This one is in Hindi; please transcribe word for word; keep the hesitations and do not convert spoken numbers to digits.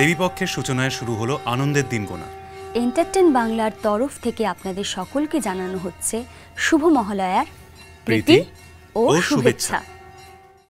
देवीपक्षेर सूचनाय शुरू हलो आनंदेर दिन गोनार। एंटारटेन बांगलार तरफ थेके आपनादेर सकलके जानानो हच्छे शुभ महालयार प्रीति ओ शुभेच्छा।